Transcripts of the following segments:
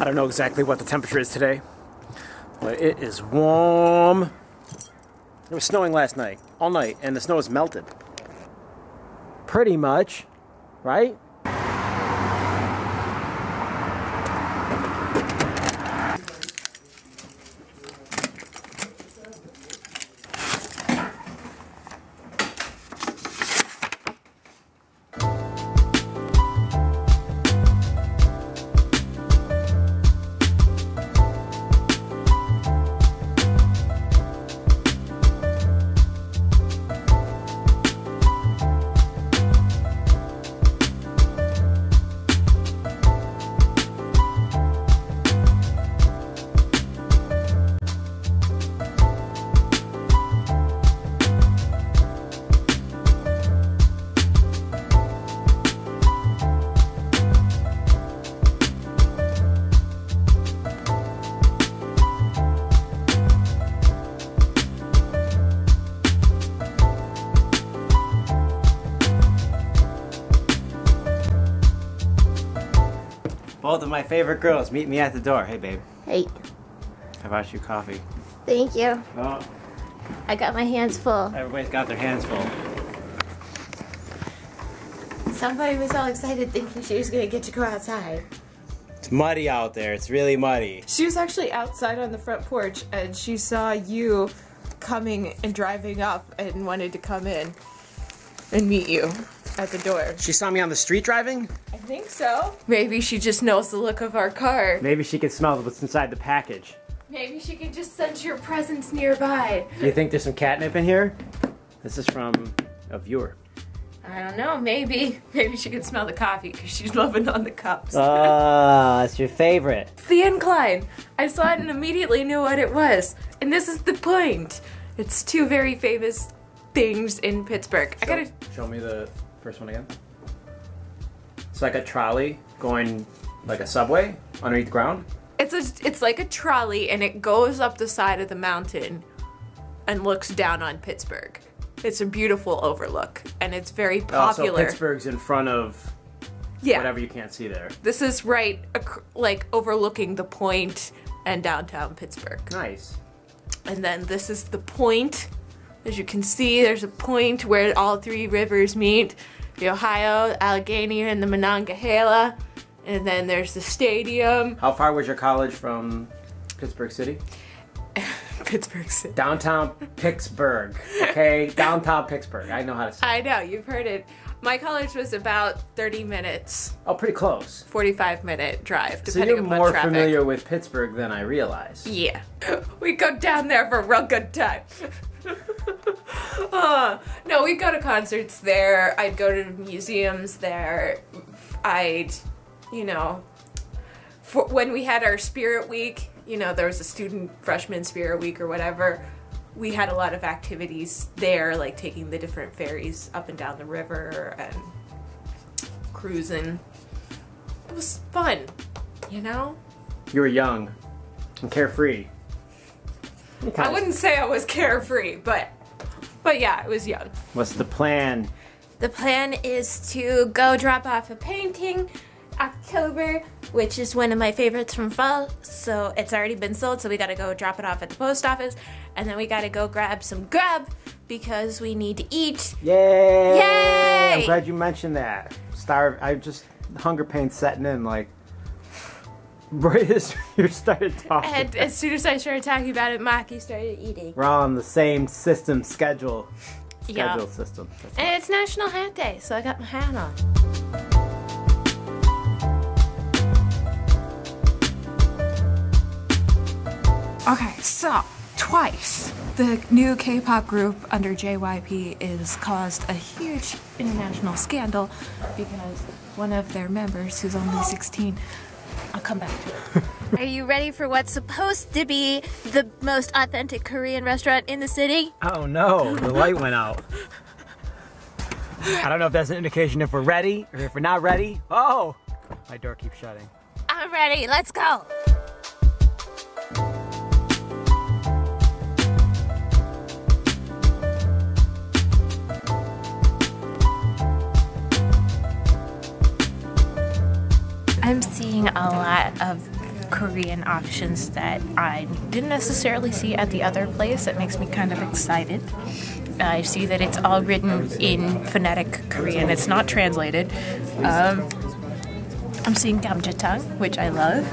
I don't know exactly what the temperature is today, but it is warm. It was snowing last night, all night, and the snow is melted. Pretty much, right? Both of my favorite girls meet me at the door. Hey, babe. Hey. I bought you coffee. Thank you. Oh. I got my hands full. Everybody's got their hands full. Somebody was all excited thinking she was going to get to go outside. It's muddy out there. It's really muddy. She was actually outside on the front porch, and she saw you coming and driving up and wanted to come in and meet you at the door. She saw me on the street driving? I think so. Maybe she just knows the look of our car. Maybe she can smell what's inside the package. Maybe she can just sense your presence nearby. You think there's some catnip in here? This is from a viewer. I don't know, maybe. Maybe she can smell the coffee because she's loving on the cups. Oh, it's your favorite. It's the incline. I saw it and immediately knew what it was. And this is the point. It's two very famous things in Pittsburgh. So, I gotta show me the first one again. It's like a trolley going like a subway underneath the ground. It's like a trolley and it goes up the side of the mountain and looks down on Pittsburgh. It's a beautiful overlook and it's very popular. Also, Pittsburgh's in front of whatever you can't see there. This is right like overlooking the Point and downtown Pittsburgh. Nice. And then this is the Point. As you can see, there's a point where all three rivers meet, the Ohio, Allegheny, and the Monongahela, and then there's the stadium. How far was your college from Pittsburgh City? Pittsburgh City. Downtown Pittsburgh, okay? Downtown Pittsburgh, I know how to say it. I know, you've heard it. My college was about 30 minutes. Oh, pretty close. 45-minute drive, depending upon traffic. So you're more familiar with Pittsburgh than I realize. Yeah. We go down there for a real good time. No, we'd go to concerts there. I'd go to museums there. I'd, you know, for when we had our spirit week, you know, there was a student freshman spirit week or whatever. We had a lot of activities there, like taking the different ferries up and down the river and cruising. It was fun, you know? You were young and carefree. I wouldn't say I was carefree, but yeah, I was young. What's the plan? The plan is to go drop off a painting October, which is one of my favorites from fall, so it's already been sold, so we gotta go drop it off at the post office, and then we gotta go grab some grub because we need to eat. Yay! Yay! I'm glad you mentioned that. Hunger pain's setting in like right as you started talking. And as soon as I started talking about it, Maki started eating. We're all on the same system schedule. Schedule system. That's and it's National Hat Day, so I got my hat on. Okay, so Twice, the new K-pop group under JYP, is caused a huge international scandal because one of their members, who's only 16, I'll come back to it. Are you ready for what's supposed to be the most authentic Korean restaurant in the city? Oh no, the light went out. I don't know if that's an indication if we're ready or if we're not ready. Oh, my door keeps shutting. I'm ready, let's go. I'm seeing a lot of Korean options that I didn't necessarily see at the other place. That makes me kind of excited. I see that it's all written in phonetic Korean. It's not translated. I'm seeing gamjatang, which I love.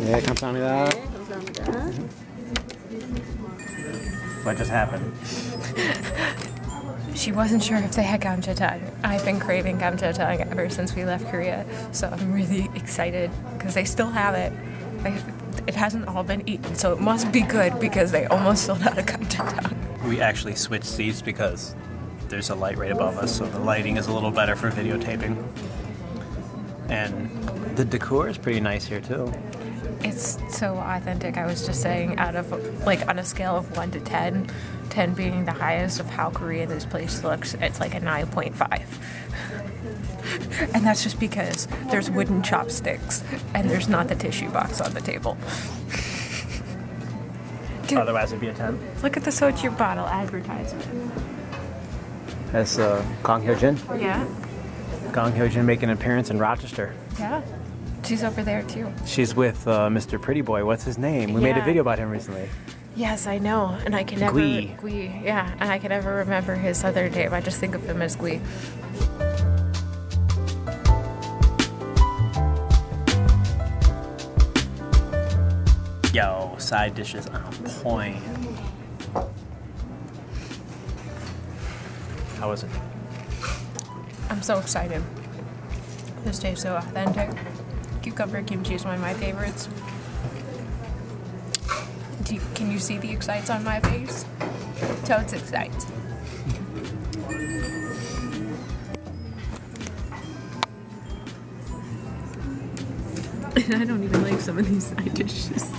Yeah, 감사합니다. 네, 감사합니다. What just happened? She wasn't sure if they had gamjatang. I've been craving gamjatang ever since we left Korea, so I'm really excited because they still have it. It hasn't all been eaten, so it must be good because they almost sold out of gamjatang. We actually switched seats because there's a light right above us, so the lighting is a little better for videotaping. And the decor is pretty nice here too. It's so authentic. I was just saying, out of, like, on a scale of 1 to 10, 10 being the highest of how Korean this place looks, it's like a 9.5. And that's just because there's wooden chopsticks and there's not the tissue box on the table. Dude, otherwise it'd be a 10. Look at the soju bottle advertisement. That's Gong Hyojin? Yeah. Gong Hyojin making an appearance in Rochester. Yeah. She's over there too. She's with Mr. Pretty Boy. What's his name? We made a video about him recently. Yes, I know, and I can never. Gui. Gui. Yeah, and I can never remember his other name. I just think of him as Gui. Yo, side dishes on point. How was it? I'm so excited. This tastes so authentic. Cucumber kimchi is one of my favorites. Can you see the excites on my face? Totes excites. And I don't even like some of these side dishes.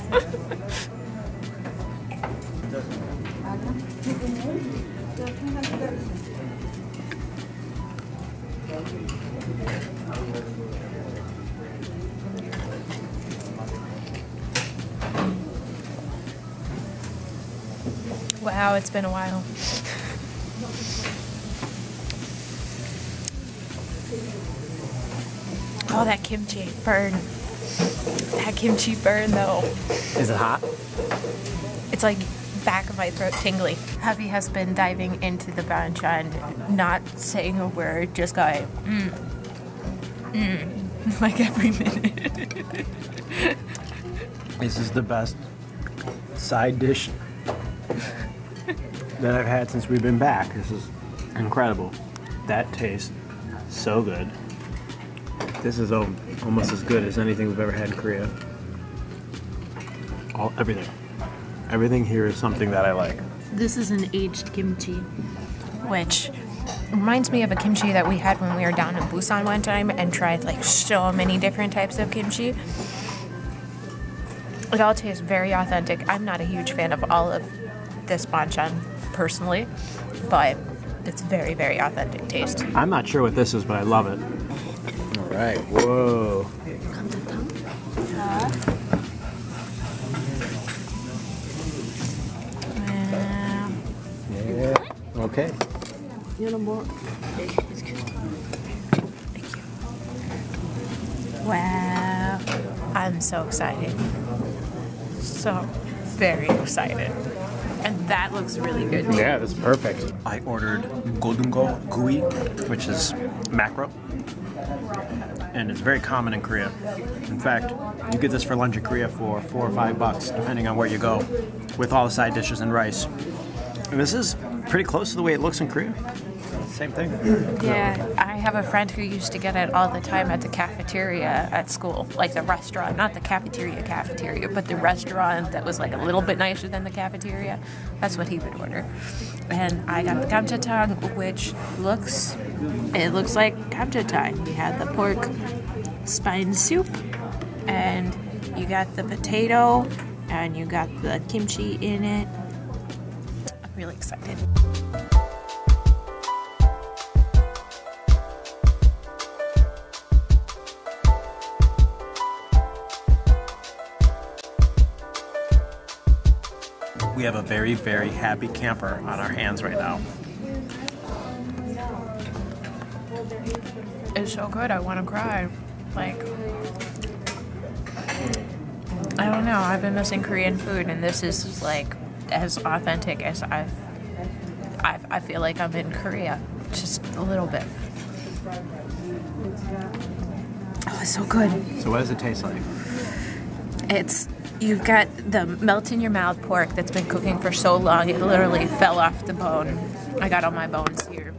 Wow, it's been a while. Oh, that kimchi burn. That kimchi burn, though. Is it hot? It's like back of my throat tingly. Hubby has been diving into the banchan, not saying a word, just going, like every minute. This is the best side dish that I've had since we've been back. This is incredible. That tastes so good. This is almost as good as anything we've ever had in Korea. Everything. Everything here is something that I like. This is an aged kimchi, which reminds me of a kimchi that we had when we were down in Busan one time and tried like so many different types of kimchi. It all tastes very authentic. I'm not a huge fan of all of this banchan personally, but it's very, very authentic taste. I'm not sure what this is, but I love it. All right, whoa. Yeah. Okay. Wow. I'm so excited. So very excited. And that looks really good. Yeah, that's perfect. I ordered godungo gui, which is mackerel, and it's very common in Korea. In fact, you get this for lunch in Korea for $4 or $5, depending on where you go, with all the side dishes and rice. And this is pretty close to the way it looks in Korea. Same thing. Yeah, I have a friend who used to get it all the time at the cafeteria at school, like the restaurant, not the cafeteria, but the restaurant that was like a little bit nicer than the cafeteria. That's what he would order. And I got the gamjatang, which looks like gamjatang. You had the pork spine soup, and you got the potato, and you got the kimchi in it. I'm really excited. We have a very, very happy camper on our hands right now. It's so good, I want to cry. Like, I don't know, I've been missing Korean food, and this is like as authentic as I feel like I'm in Korea, just a little bit. Oh, it's so good. So what does it taste like? You've got the melt-in-your-mouth pork that's been cooking for so long, it literally fell off the bone. I got all my bones here.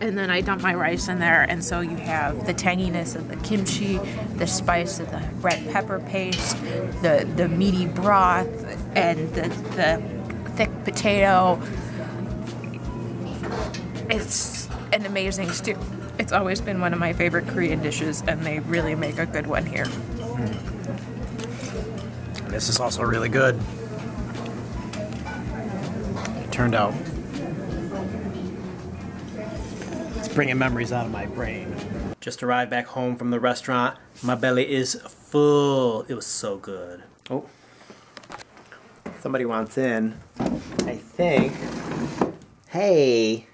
And then I dumped my rice in there, and so you have the tanginess of the kimchi, the spice of the red pepper paste, the meaty broth, and the thick potato. It's an amazing stew. It's always been one of my favorite Korean dishes, and they really make a good one here. This is also really good. It turned out. It's bringing memories out of my brain. Just arrived back home from the restaurant. My belly is full. It was so good. Oh, somebody wants in. I think. Hey.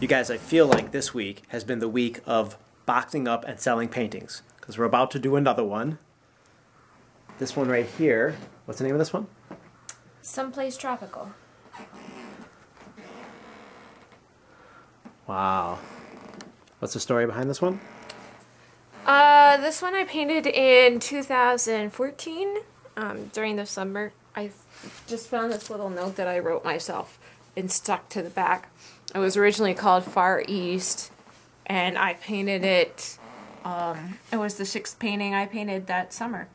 You guys, I feel like this week has been the week of boxing up and selling paintings, because we're about to do another one. This one right here, what's the name of this one? Someplace Tropical. Wow. What's the story behind this one? This one I painted in 2014 during the summer. I just found this little note that I wrote myself and stuck to the back. It was originally called Far East, and I painted it, it was the 6th painting I painted that summer.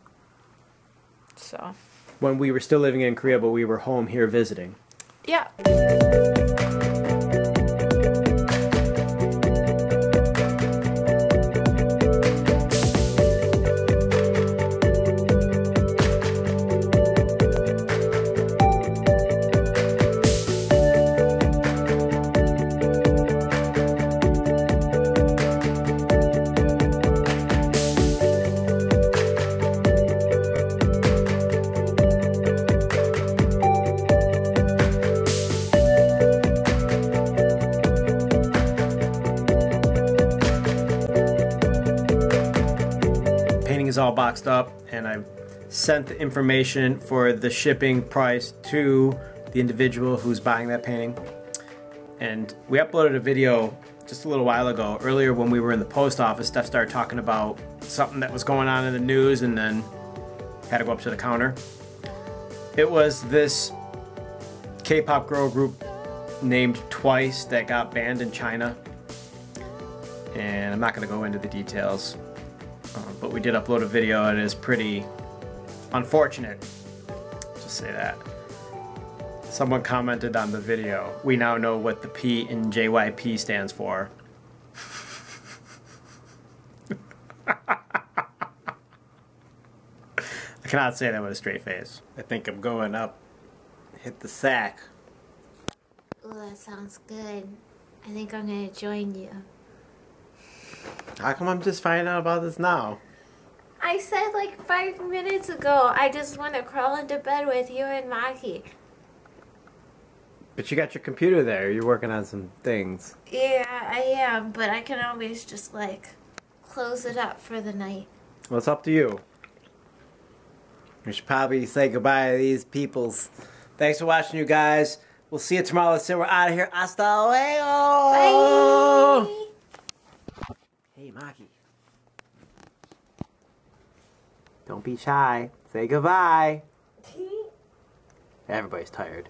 So, when we were still living in Korea, but we were home here visiting. Yeah. All boxed up, and I sent the information for the shipping price to the individual who's buying that painting. And we uploaded a video just a little while ago. Earlier when we were in the post office, Steph started talking about something that was going on in the news, and then had to go up to the counter. It was this K-pop girl group named Twice that got banned in China. And I'm not going to go into the details. But we did upload a video, and it is pretty unfortunate, just say that. Someone commented on the video, we now know what the P in JYP stands for. I cannot say that with a straight face. I think I'm going up, hit the sack. Ooh, that sounds good. I think I'm gonna join you. How come I'm just finding out about this now? I said like 5 minutes ago, I just want to crawl into bed with you and Maki. But you got your computer there. You're working on some things. Yeah, I am. But I can always just like close it up for the night. Well, it's up to you. We should probably say goodbye to these peoples. Thanks for watching, you guys. We'll see you tomorrow. Let's say we're out of here. Hasta luego. Bye. Hey, Maki. Don't be shy. Say goodbye. Everybody's tired.